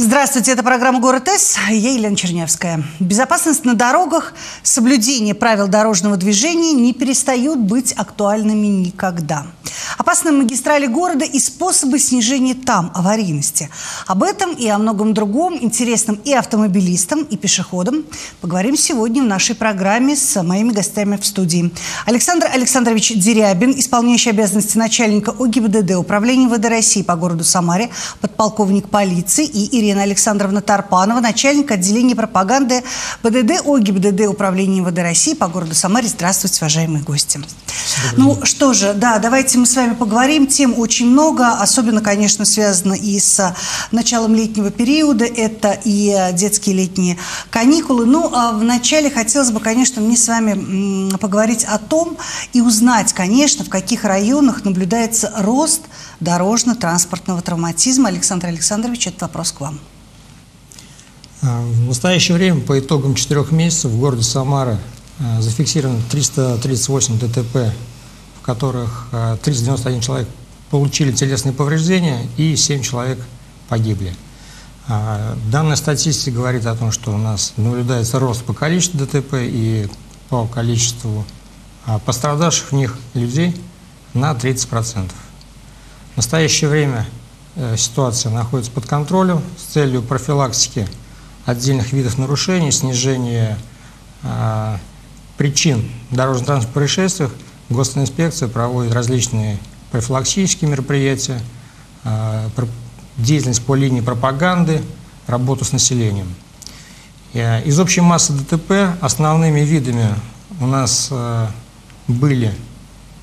Здравствуйте, это программа «Город С», я Елена Чернявская. Безопасность на дорогах, соблюдение правил дорожного движения не перестают быть актуальными никогда. Опасные магистрали города и способы снижения там аварийности. Об этом и о многом другом, интересном и автомобилистам, и пешеходам, поговорим сегодня в нашей программе с моими гостями в студии. Александр Александрович Дерябин, исполняющий обязанности начальника ОГИБДД Управления МВД России по городу Самаре, подполковник полиции, и Ирина Александровна Тарпанова, начальник отделения пропаганды БДД ОГИБДД Управления МВД России по городу Самаре. Здравствуйте, уважаемые гости. Ну что же, да, давайте мы с вами поговорим. Тем очень много, особенно, конечно, связано и с началом летнего периода, это и детские летние каникулы. Ну, а вначале хотелось бы, конечно, мне с вами поговорить о том и узнать, конечно, в каких районах наблюдается рост дорожно-транспортного травматизма. Александр Александрович, этот вопрос к вам. В настоящее время, по итогам 4 месяцев, в городе Самара зафиксировано 338 ДТП, в которых 391 человек получили телесные повреждения и 7 человек погибли. Данная статистика говорит о том, что у нас наблюдается рост по количеству ДТП и по количеству пострадавших в них людей на 30%. В настоящее время ситуация находится под контролем с целью профилактики отдельных видов нарушений, снижения причин дорожно-транспортных происшествий. ГОСТ инспекция проводит различные профилактические мероприятия, деятельность по линии пропаганды, работу с населением. Из общей массы ДТП основными видами у нас были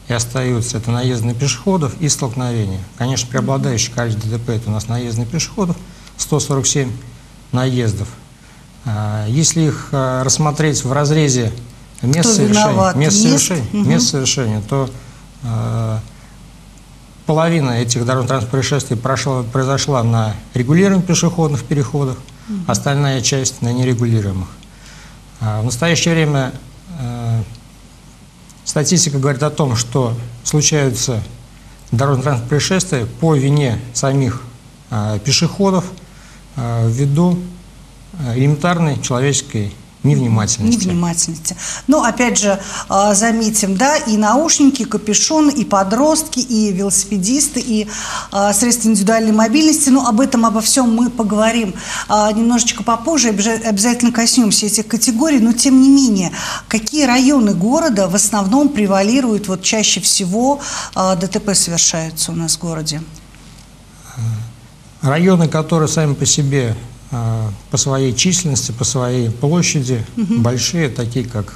и остаются это наезды на пешеходов и столкновения. Конечно, преобладающее количество ДТП это у нас наезды на пешеходов, 147 наездов. Если их рассмотреть в разрезе мест совершения, то половина этих дорожно-транспортных происшествий произошла на регулируемых пешеходных переходах, остальная часть на нерегулируемых. В настоящее время статистика говорит о том, что случаются дорожно-транспортные происшествия по вине самих пешеходов ввиду элементарной человеческой невнимательности. Но опять же, заметим, да, и наушники, и капюшон, и подростки, и велосипедисты, и средства индивидуальной мобильности. Но об этом, обо всем мы поговорим немножечко попозже. Обязательно коснемся этих категорий. Но тем не менее, какие районы города в основном превалируют, вот чаще всего ДТП совершаются у нас в городе? Районы, которые сами по себе, по своей численности, по своей площади, большие, такие как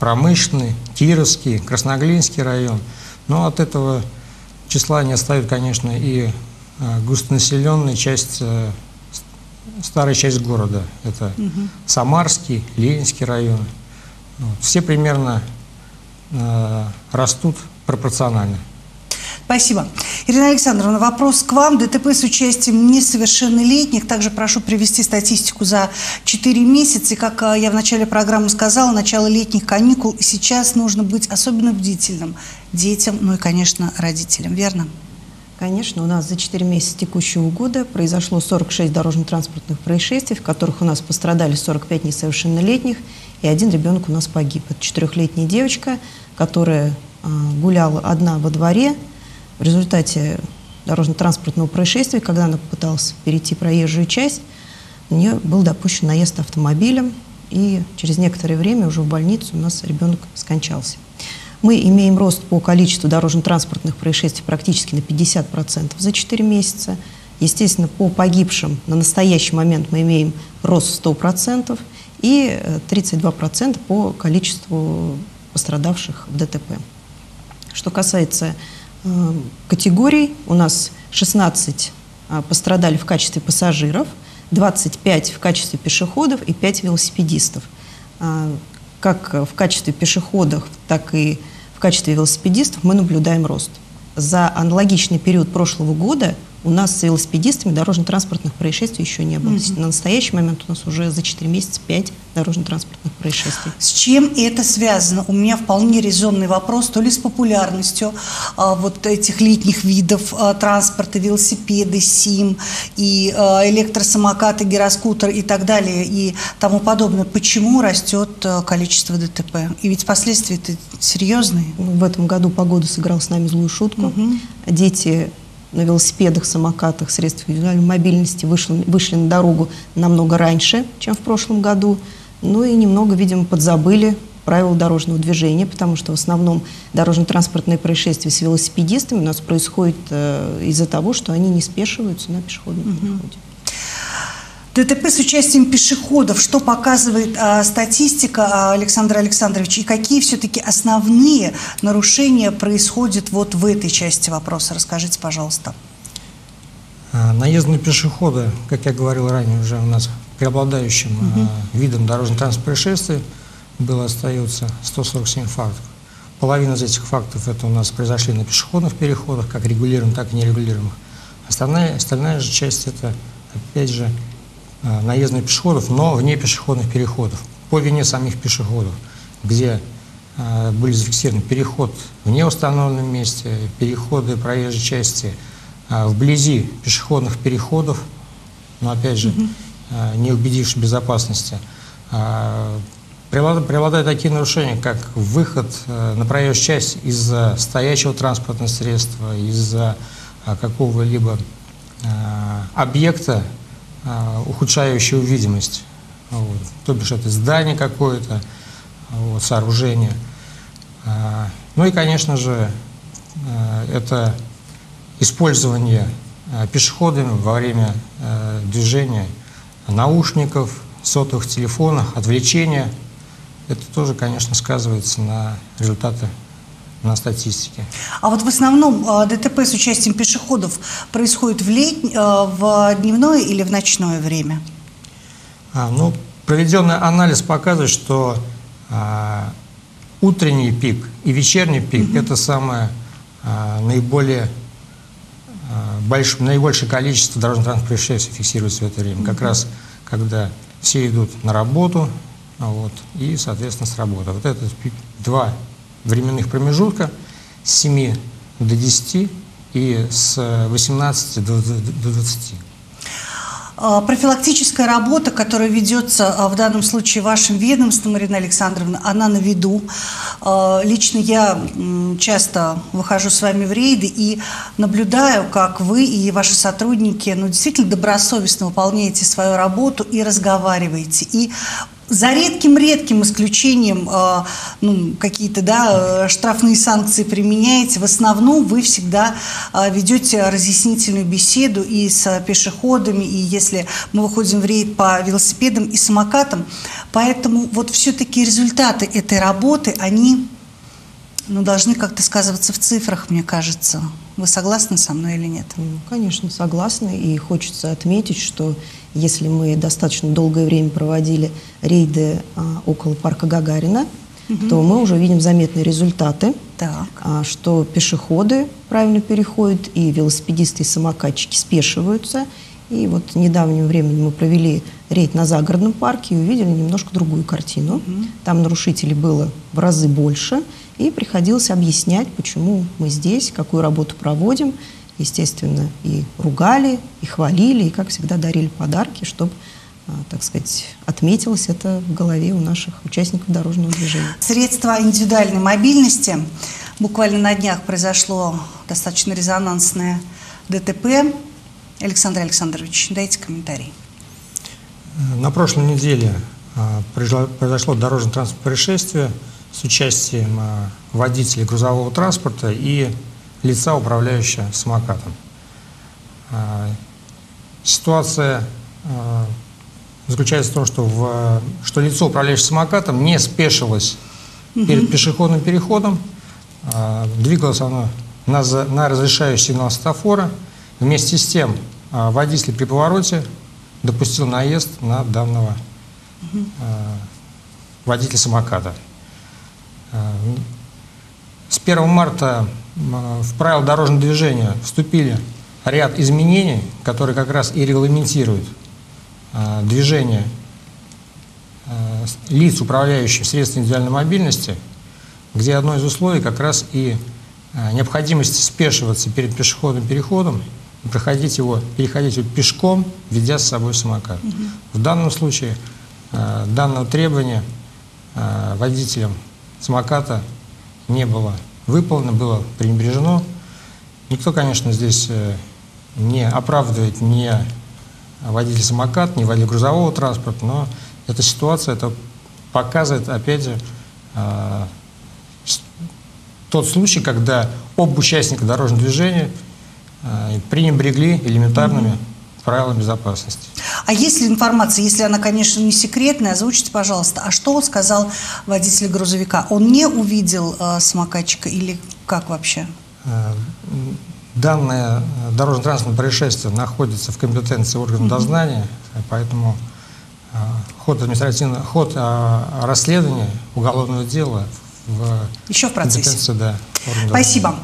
Промышленный, Кировский, Красноглинский район. Но от этого числа не отстают, конечно, и густонаселенная часть, старая часть города. Это Самарский, Ленинский район. Все примерно растут пропорционально. Спасибо. Ирина Александровна, вопрос к вам. ДТП с участием несовершеннолетних. Также прошу привести статистику за 4 месяца. И, как я в начале программы сказала, начало летних каникул. И сейчас нужно быть особенно бдительным детям, ну и, конечно, родителям. Верно? Конечно. У нас за 4 месяца текущего года произошло 46 дорожно-транспортных происшествий, в которых у нас пострадали 45 несовершеннолетних, и 1 ребенок у нас погиб. Это 4-летняя девочка, которая гуляла одна во дворе. В результате дорожно-транспортного происшествия, когда она попыталась перейти проезжую часть, у нее был допущен наезд автомобилем, и через некоторое время уже в больнице у нас ребенок скончался. Мы имеем рост по количеству дорожно-транспортных происшествий практически на 50% за 4 месяца. Естественно, по погибшим на настоящий момент мы имеем рост 100% и 32% по количеству пострадавших в ДТП. Что касается категорий, у нас 16 пострадали в качестве пассажиров, 25 в качестве пешеходов и 5 велосипедистов. Как в качестве пешеходов, так и в качестве велосипедистов мы наблюдаем рост. За аналогичный период прошлого года у у нас с велосипедистами дорожно-транспортных происшествий еще не было. Угу. На настоящий момент у нас уже за 4 месяца 5 дорожно-транспортных происшествий. С чем это связано? У меня вполне резонный вопрос, то ли с популярностью вот этих летних видов транспорта, велосипеды, СИМ, и электросамокаты, гироскутер и так далее, и тому подобное. Почему растет количество ДТП? И ведь последствия-то серьезные. В этом году погода сыграла с нами злую шутку. Угу. Дети на велосипедах, самокатах, средствах индивидуальной мобильности вышли на дорогу намного раньше, чем в прошлом году. Ну и немного, видимо, подзабыли правила дорожного движения, потому что в основном дорожно-транспортные происшествия с велосипедистами у нас происходят из-за того, что они не спешиваются на пешеходном переходе. ДТП с участием пешеходов. Что показывает статистика, Александр Александрович? И какие все-таки основные нарушения происходят вот в этой части вопроса? Расскажите, пожалуйста. Наезд на пешехода, как я говорил ранее, уже у нас преобладающим видом дорожно-транспортных происшествий было остается 147 фактов. Половина из этих фактов это у нас произошли на пешеходных переходах, как регулируемых, так и нерегулируемых. Остальная же часть это, опять же, наезд на пешеходов, но вне пешеходных переходов, по вине самих пешеходов, где были зафиксированы переход в неустановленном месте, переходы проезжей части вблизи пешеходных переходов, но опять же, не убедившись в безопасности. Преобладают такие нарушения, как выход на проезжую часть из-за стоящего транспортного средства, из-за какого-либо объекта, ухудшающую видимость, вот. То бишь это здание какое-то, вот, сооружение. Ну и, конечно же, это использование пешеходами во время движения наушников, сотовых телефонов, отвлечения. Это тоже, конечно, сказывается на результатах, на статистике. А вот в основном ДТП с участием пешеходов происходит в дневное или в ночное время? Ну, проведенный анализ показывает, что утренний пик и вечерний пик это самое наибольшее количество дорожно-транспортных происшествий фиксируется в это время. Как раз когда все идут на работу, вот, и, соответственно, с работы. Вот это два временных промежутка с 7 до 10 и с 18 до 20. Профилактическая работа, которая ведется в данном случае вашим ведомством, Ирина Александровна, она на виду. Лично я часто выхожу с вами в рейды и наблюдаю, как вы и ваши сотрудники, ну, действительно добросовестно выполняете свою работу и разговариваете, и за редким-редким исключением ну, какие-то штрафные санкции применяете. В основном вы всегда ведете разъяснительную беседу и с пешеходами, и если мы выходим в рейд по велосипедам и самокатам. Поэтому вот все-таки результаты этой работы, они должны как-то сказываться в цифрах, мне кажется. Вы согласны со мной или нет? Ну, конечно, согласна. И хочется отметить, что если мы достаточно долгое время проводили рейды около парка Гагарина, то мы уже видим заметные результаты, что пешеходы правильно переходят, и велосипедисты, и самокатчики спешиваются. И вот в недавнем времени мы провели рейд на загородном парке и увидели немножко другую картину. Там нарушителей было в разы больше, и приходилось объяснять, почему мы здесь, какую работу проводим. Естественно, и ругали, и хвалили, и, как всегда, дарили подарки, чтобы, так сказать, отметилось это в голове у наших участников дорожного движения. Средства индивидуальной мобильности. Буквально на днях произошло достаточно резонансное ДТП. Александр Александрович, дайте комментарий. На прошлой неделе произошло дорожно-транспортное происшествие с участием водителей грузового транспорта и лица, управляющего самокатом. Ситуация заключается в том, что лицо, управляющее самокатом, не спешилось перед пешеходным переходом. Двигалось оно на разрешающий сигнал светофора. Вместе с тем водитель при повороте допустил наезд на данного водителя самоката. С 1 марта в правила дорожного движения вступили ряд изменений, которые как раз и регламентируют движение лиц, управляющих средствами индивидуальной мобильности, где одно из условий как раз и необходимость спешиваться перед пешеходным переходом, переходить его пешком, ведя с собой самокат. В данном случае данного требования водителям самоката не было выполнено, было пренебрежено. Никто, конечно, здесь не оправдывает ни водитель самокат, ни водитель грузового транспорта, но эта ситуация показывает, опять же, тот случай, когда оба участника дорожного движения пренебрегли элементарными правила безопасности. А есть ли информация, если она, конечно, не секретная, озвучите, пожалуйста, а что сказал водитель грузовика? Он не увидел самокатчика или как вообще? Данное дорожно-транспортное происшествие находится в компетенции органов дознания, поэтому ход расследования уголовного дела еще в процессе. Да, спасибо.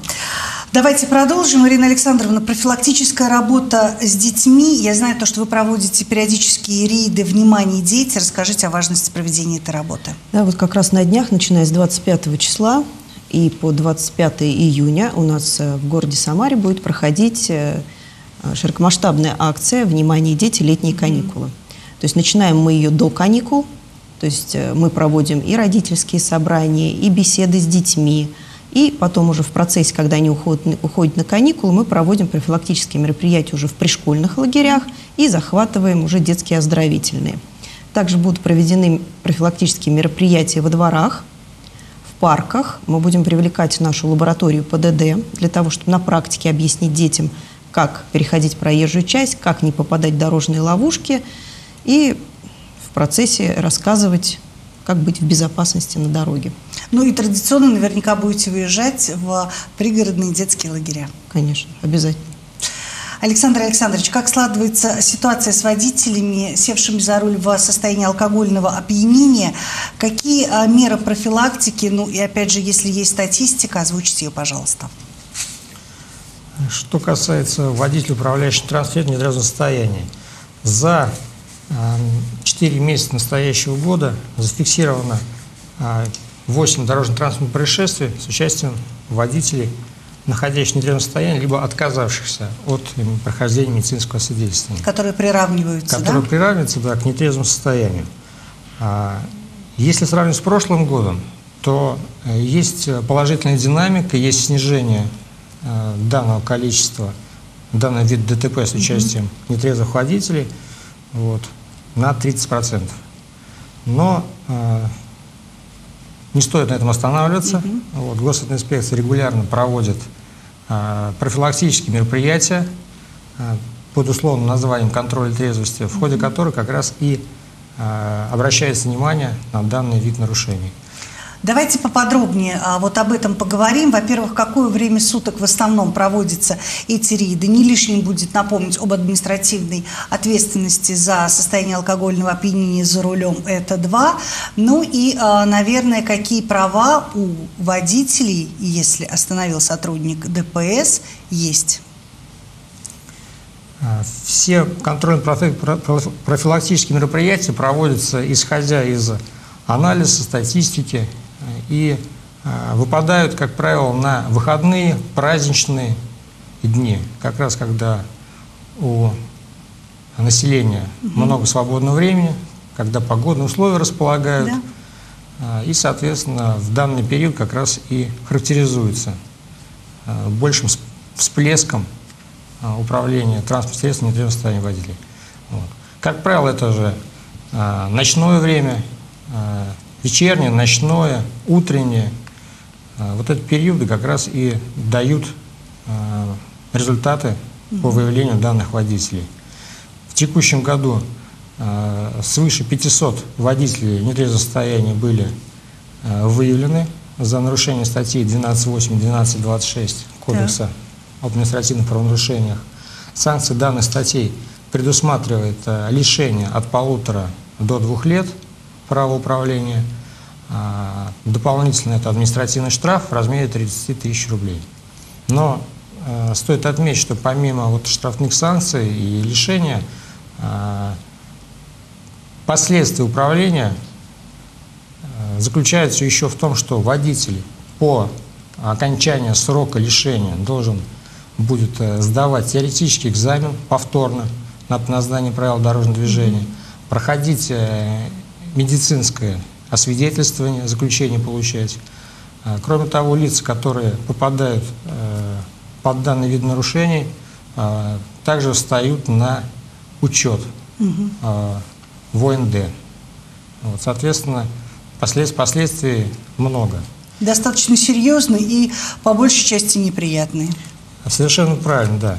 Давайте продолжим. Ирина Александровна, профилактическая работа с детьми. Я знаю, то, что вы проводите периодические рейды «Внимание, дети». Расскажите о важности проведения этой работы. Да, вот как раз на днях, начиная с 25 числа и по 25 июня, у нас в городе Самаре будет проходить широкомасштабная акция «Внимание, дети. Летние каникулы». То есть начинаем мы ее до каникул. То есть мы проводим и родительские собрания, и беседы с детьми. И потом уже в процессе, когда они уходят на каникулы, мы проводим профилактические мероприятия уже в пришкольных лагерях и захватываем уже детские оздоровительные. Также будут проведены профилактические мероприятия во дворах, в парках. Мы будем привлекать в нашу лабораторию ПДД для того, чтобы на практике объяснить детям, как переходить проезжую часть, как не попадать в дорожные ловушки и в процессе рассказывать, как быть в безопасности на дороге. Ну и традиционно наверняка будете выезжать в пригородные детские лагеря. Конечно, обязательно. Александр Александрович, как складывается ситуация с водителями, севшими за руль в состоянии алкогольного опьянения? Какие меры профилактики, ну и опять же, если есть статистика, озвучите ее, пожалуйста. Что касается водителей, управляющих транспортным средством в состоянии, за 4 месяца настоящего года зафиксировано 8 дорожно-транспортных происшествий с участием водителей, находящихся в нетрезвом состоянии, либо отказавшихся от прохождения медицинского освидетельствования. Которые приравниваются, да, к нетрезвому состоянию. Если сравнивать с прошлым годом, то есть положительная динамика, есть снижение данного количества, данного вида ДТП с участием нетрезвых водителей на 30%. Но не стоит на этом останавливаться. Госавтоинспекция регулярно проводит профилактические мероприятия под условным названием «Контроль трезвости», в ходе которых как раз и обращается внимание на данный вид нарушений. Давайте поподробнее вот об этом поговорим. Во-первых, какое время суток в основном проводятся эти рейды? Не лишним будет напомнить об административной ответственности за состояние алкогольного опьянения за рулем. Это 2. Ну и, наверное, какие права у водителей, если остановил сотрудник ДПС, есть? Все контрольно-профилактические мероприятия проводятся, исходя из анализа, статистики, и выпадают, как правило, на выходные, праздничные дни, как раз когда у населения много свободного времени, когда погодные условия располагают, и, соответственно, в данный период как раз и характеризуется большим всплеском управления транспортным средством в нетрезвом состоянии водителей. Как правило, это же ночное время, вечернее, ночное, утреннее. Вот эти периоды как раз и дают результаты по выявлению данных водителей. В текущем году свыше 500 водителей в нетрезвом состоянии были выявлены за нарушение статей 12.8 и 12.26 Кодекса об административных правонарушениях. Санкции данных статей предусматривают лишение от 1,5 до 2 лет право управления. Дополнительно это административный штраф в размере 30 тысяч рублей. Но Стоит отметить, что помимо вот штрафных санкций и лишения, последствия управления заключаются еще в том, что водитель по окончанию срока лишения должен будет сдавать теоретический экзамен повторно на познание правил дорожного движения, проходить медицинское освидетельствование, заключение получать. Кроме того, лица, которые попадают под данный вид нарушений, также встают на учет в ОНД. Вот, соответственно, последствий много. Достаточно серьезные и, по большей части, неприятные. Совершенно правильно, да.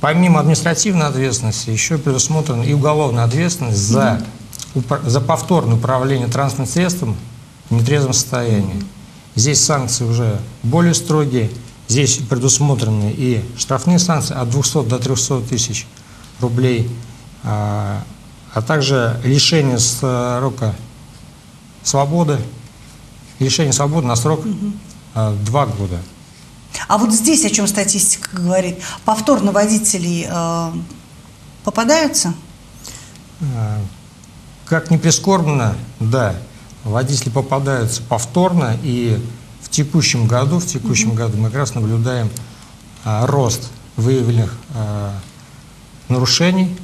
Помимо административной ответственности, еще предусмотрена и уголовная ответственность за повторное управление транспортным средством в нетрезвом состоянии. Здесь санкции уже более строгие. Здесь предусмотрены и штрафные санкции от 200 до 300 тысяч рублей, а также лишение срока свободы, лишение свободы на срок 2 года. А вот здесь, о чем статистика говорит, повторно водители попадаются? Как ни прискорбно, да. Водители попадаются повторно, и в текущем году мы как раз наблюдаем рост выявленных нарушений,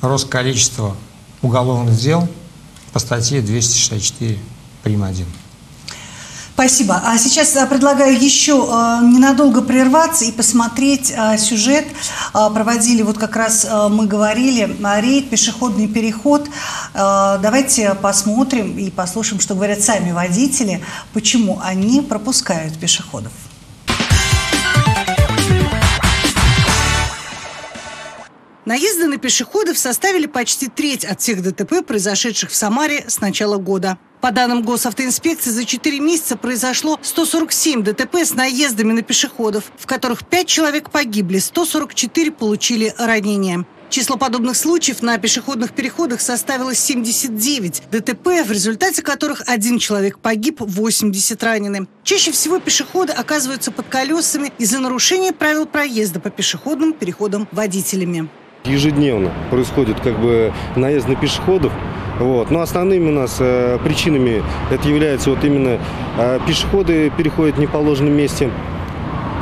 рост количества уголовных дел по статье 264 прим. 1. Спасибо. А сейчас предлагаю еще ненадолго прерваться и посмотреть сюжет. Проводили, вот как раз мы говорили, рейд, пешеходный переход. Давайте посмотрим и послушаем, что говорят сами водители, почему они пропускают пешеходов. Наезды на пешеходов составили почти треть от всех ДТП, произошедших в Самаре с начала года. По данным госавтоинспекции, за 4 месяца произошло 147 ДТП с наездами на пешеходов, в которых 5 человек погибли, 144 получили ранения. Число подобных случаев на пешеходных переходах составило 79 ДТП, в результате которых 1 человек погиб, 80 ранены. Чаще всего пешеходы оказываются под колесами из-за нарушения правил проезда по пешеходным переходам водителями. Ежедневно происходит наезд на пешеходов. Вот. Но основными у нас причинами это является именно пешеходы переходят в неположенном месте,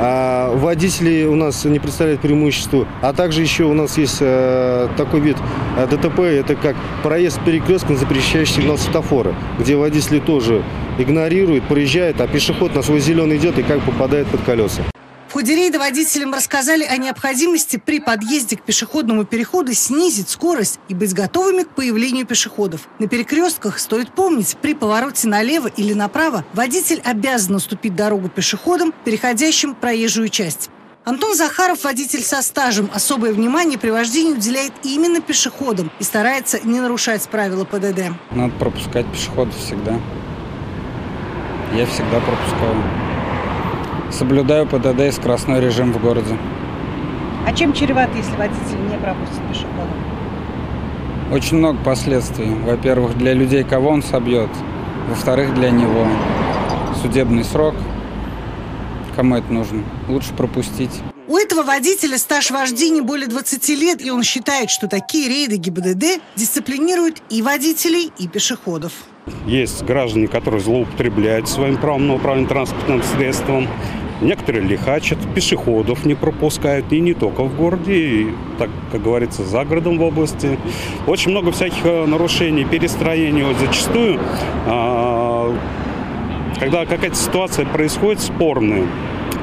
водители у нас не представляют преимущества, а также еще у нас есть такой вид ДТП, это как проезд перекрестком, запрещающий сигнал светофора, где водители тоже игнорируют, проезжают, а пешеход на свой зеленый идет и попадает под колеса. В ходе рейда водителям рассказали о необходимости при подъезде к пешеходному переходу снизить скорость и быть готовыми к появлению пешеходов. На перекрестках стоит помнить, при повороте налево или направо водитель обязан уступить дорогу пешеходам, переходящим проезжую часть. Антон Захаров, водитель со стажем, особое внимание при вождении уделяет именно пешеходам и старается не нарушать правила ПДД. Надо пропускать пешеходов всегда. Я всегда пропускаю. Соблюдаю ПДД и скоростной режим в городе. А чем чревато, если водитель не пропустит пешехода? Очень много последствий. Во-первых, для людей, кого он собьет. Во-вторых, для него судебный срок. Кому это нужно? Лучше пропустить. У этого водителя стаж вождения более 20 лет, и он считает, что такие рейды ГИБДД дисциплинируют и водителей, и пешеходов. Есть граждане, которые злоупотребляют своим правом на управление транспортным средством. Некоторые лихачат, пешеходов не пропускают, и не только в городе, и, так как говорится, за городом в области. Очень много всяких нарушений, перестроений. Вот зачастую, когда какая-то ситуация происходит спорная,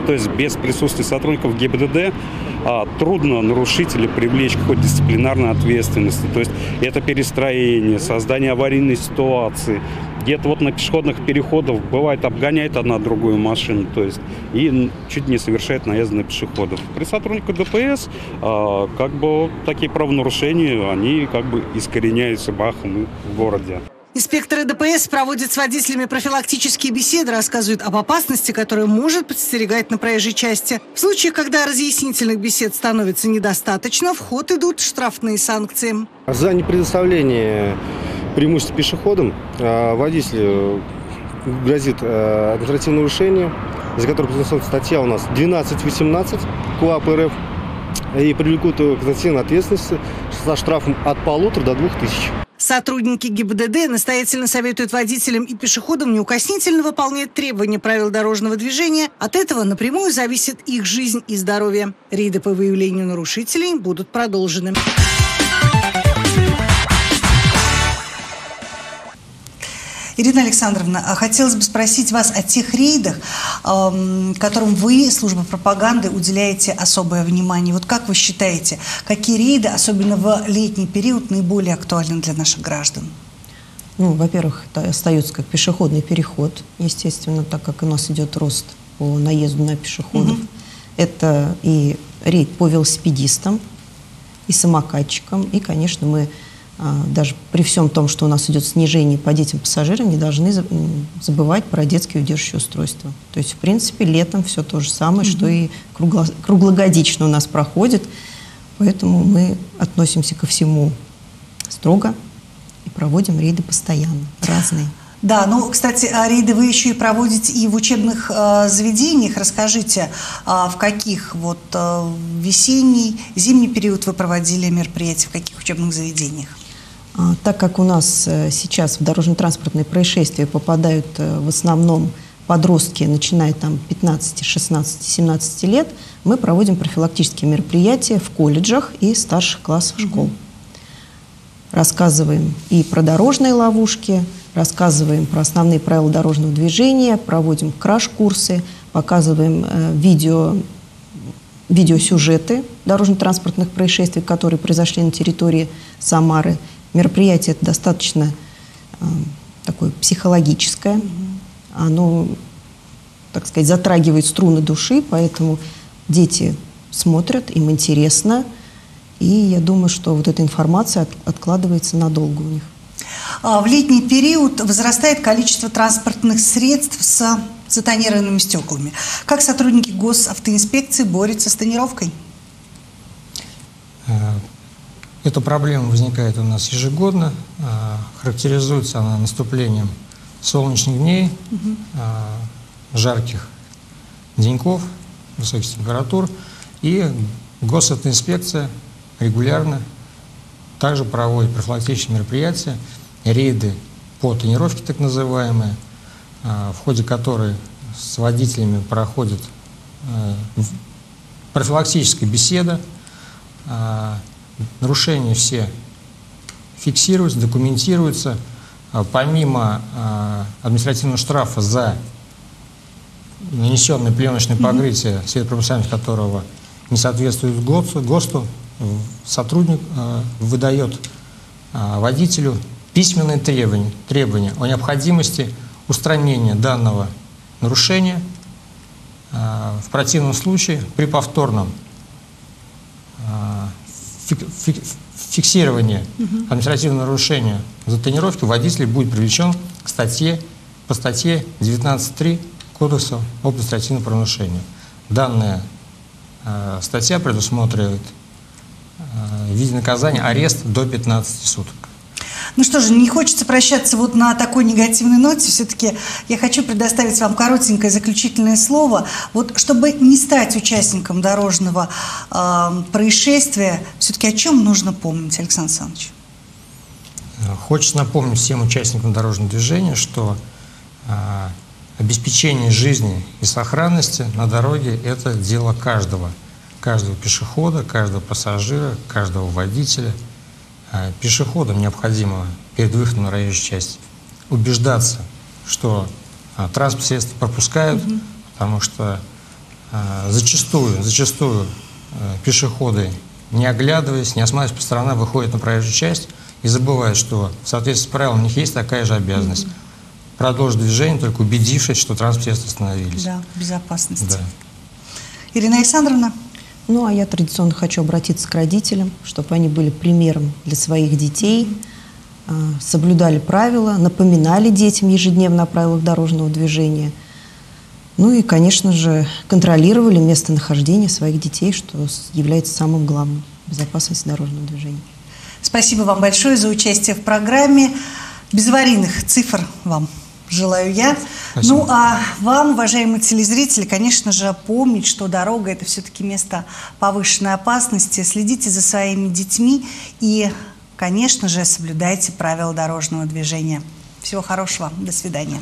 то есть без присутствия сотрудников ГИБДД, трудно нарушителя привлечь к какой-то дисциплинарной ответственности. То есть это перестроение, создание аварийной ситуации. Где-то вот на пешеходных переходах бывает обгоняет одна другую машину, то есть и чуть не совершает наезд на пешеходов. При сотруднике ДПС такие правонарушения, они искореняются бахом в городе. Инспекторы ДПС проводят с водителями профилактические беседы, рассказывают об опасности, которая может подстерегать на проезжей части. В случае, когда разъяснительных бесед становится недостаточно, в ход идут штрафные санкции. За непредоставление преимуществ пешеходам водителю грозит административное нарушение. за которую произнесена статья у нас 12.18 КОАП РФ, и привлекут его к административной ответственности со штрафом от 1500 до 2000. Сотрудники ГИБДД настоятельно советуют водителям и пешеходам неукоснительно выполнять требования правил дорожного движения. От этого напрямую зависит их жизнь и здоровье. Рейды по выявлению нарушителей будут продолжены. Ирина Александровна, хотелось бы спросить вас о тех рейдах, которым вы, служба пропаганды, уделяете особое внимание. Вот как вы считаете, какие рейды, особенно в летний период, наиболее актуальны для наших граждан? Ну, во-первых, остается как пешеходный переход, естественно, так как у нас идет рост по наезду на пешеходов. Угу. Это и рейд по велосипедистам, и самокатчикам, и, конечно, мы... Даже при всем том, что у нас идет снижение по детям-пассажирам, не должны забывать про детские удерживающие устройства. То есть, в принципе, летом все то же самое, что и круглогодично у нас проходит. Поэтому мы относимся ко всему строго и проводим рейды постоянно, разные. Да, ну, кстати, рейды вы еще и проводите и в учебных заведениях. Расскажите, в каких вот весенний, зимний период вы проводили мероприятия, в каких учебных заведениях? Так как у нас сейчас в дорожно-транспортные происшествия попадают в основном подростки, начиная там 15, 16, 17 лет, мы проводим профилактические мероприятия в колледжах и старших классах школ. Рассказываем и про дорожные ловушки, рассказываем про основные правила дорожного движения, проводим краш-курсы, показываем видеосюжеты дорожно-транспортных происшествий, которые произошли на территории Самары. Мероприятие это достаточно такое психологическое, оно, так сказать, затрагивает струны души, поэтому дети смотрят, им интересно, и я думаю, что вот эта информация откладывается надолго у них. В летний период возрастает количество транспортных средств с затонированными стеклами. Как сотрудники госавтоинспекции борются с тонировкой? Эта проблема возникает у нас ежегодно. Характеризуется она наступлением солнечных дней, жарких деньков, высоких температур. И госавтоинспекция регулярно также проводит профилактические мероприятия, рейды по тонировке, так называемые, в ходе которой с водителями проходит профилактическая беседа. Нарушения все фиксируются, документируются. Помимо административного штрафа за нанесенное пленочное покрытие, цвет пропускаемости которого не соответствует ГОСТу, сотрудник выдает водителю письменные требования о необходимости устранения данного нарушения. В противном случае при повторном фиксировании административного нарушения за тонировку водитель будет привлечен к по статье 19.3 Кодекса об административном правонарушении. Данная статья предусматривает в виде наказания арест до 15 суток. Ну что же, не хочется прощаться вот на такой негативной ноте. Все-таки я хочу предоставить вам коротенькое заключительное слово. Вот чтобы не стать участником дорожного происшествия, все-таки о чем нужно помнить, Александр Александрович? Хочется напомнить всем участникам дорожного движения, что обеспечение жизни и сохранности на дороге – это дело каждого. Каждого пешехода, каждого пассажира, каждого водителя. Пешеходам необходимо перед выходом на проезжую часть убеждаться, что транспортные средства пропускают, потому что зачастую пешеходы, не оглядываясь, не осматриваясь по сторонам, выходят на проезжую часть и забывают, что в соответствии с правилами у них есть такая же обязанность. Продолжить движение, только убедившись, что транспортные средства остановились. Да, безопасность. Да. Ирина Александровна? Ну, а я традиционно хочу обратиться к родителям, чтобы они были примером для своих детей, соблюдали правила, напоминали детям ежедневно о правилах дорожного движения. Ну и, конечно же, контролировали местонахождение своих детей, что является самым главным – безопасность дорожного движения. Спасибо вам большое за участие в программе. Без аварийных цифр вам. желаю я. Спасибо. Ну, а вам, уважаемые телезрители, конечно же, помнить, что дорога – это все-таки место повышенной опасности. Следите за своими детьми и, конечно же, соблюдайте правила дорожного движения. Всего хорошего. До свидания.